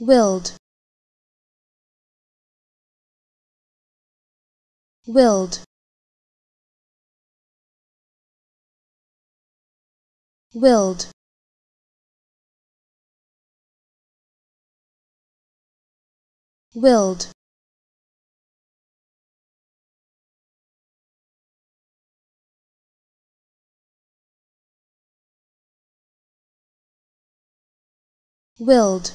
willed, willed, willed, willed, willed.